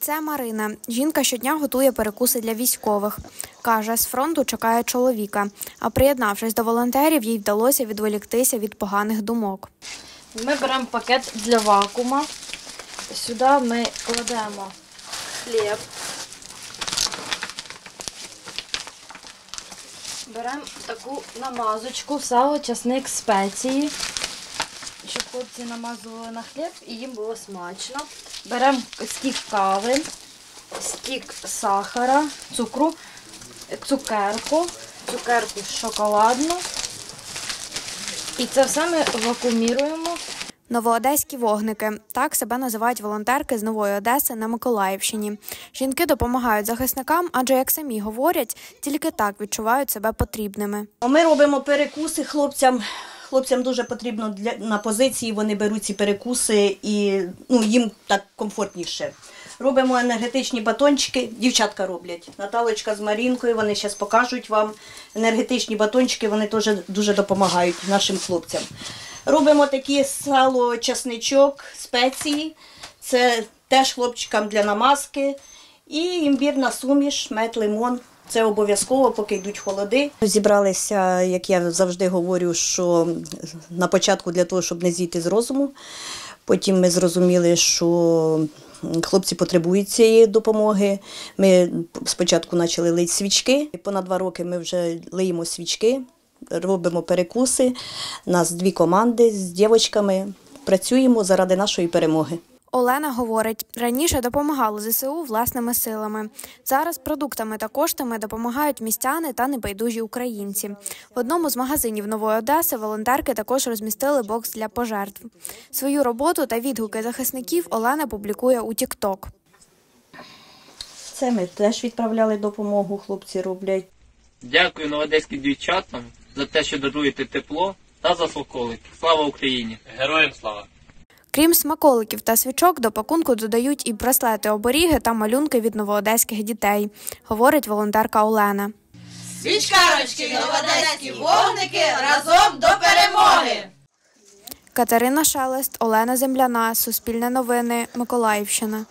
Це Марина. Жінка щодня готує перекуси для військових. Каже, з фронту чекає чоловіка. А приєднавшись до волонтерів, їй вдалося відволіктися від поганих думок. Ми беремо пакет для вакуума. Сюди ми кладемо хліб. Беремо таку намазочку, сало, часник, спеції, щоб хлопці намазували на хліб і їм було смачно. Беремо стік кави, стік сахара, цукру, цукерку шоколадну. І це все ми вакууміруємо. Новоодеські вогники – так себе називають волонтерки з Нової Одеси на Миколаївщині. Жінки допомагають захисникам, адже, як самі говорять, тільки так відчувають себе потрібними. Ми робимо перекуси хлопцям. Хлопцям дуже потрібно на позиції, вони беруть ці перекуси і їм так комфортніше. Робимо енергетичні батончики, дівчатка роблять. Наталочка з Марінкою, вони зараз покажуть вам енергетичні батончики, вони теж дуже допомагають нашим хлопцям. Робимо такі сало, часничок, спеції, це теж хлопчикам для намазки. І імбірна суміш, мед, лимон. Це обов'язково, поки йдуть холоди. Зібралися, як я завжди говорю, що на початку для того, щоб не зійти з розуму. Потім ми зрозуміли, що хлопці потребують цієї допомоги. Ми спочатку почали лити свічки. Понад 2 роки ми вже лиємо свічки, робимо перекуси. У нас 2 команди з дівчатками. Працюємо заради нашої перемоги. Олена говорить, раніше допомагали ЗСУ власними силами. Зараз продуктами та коштами допомагають містяни та небайдужі українці. В одному з магазинів Нової Одеси волонтерки також розмістили бокс для пожертв. Свою роботу та відгуки захисників Олена публікує у TikTok. Це ми теж відправляли допомогу, хлопці роблять. Дякую новоодеським дівчатам за те, що даруєте тепло та за смаколики. Слава Україні! Героям слава! Крім смаколиків та свічок, до пакунку додають і браслети-оберіги та малюнки від новоодеських дітей, говорить волонтерка Олена. Свічкарочки, новоодеські вогники, разом до перемоги! Катерина Шелест, Олена Земляна, Суспільне новини, Миколаївщина.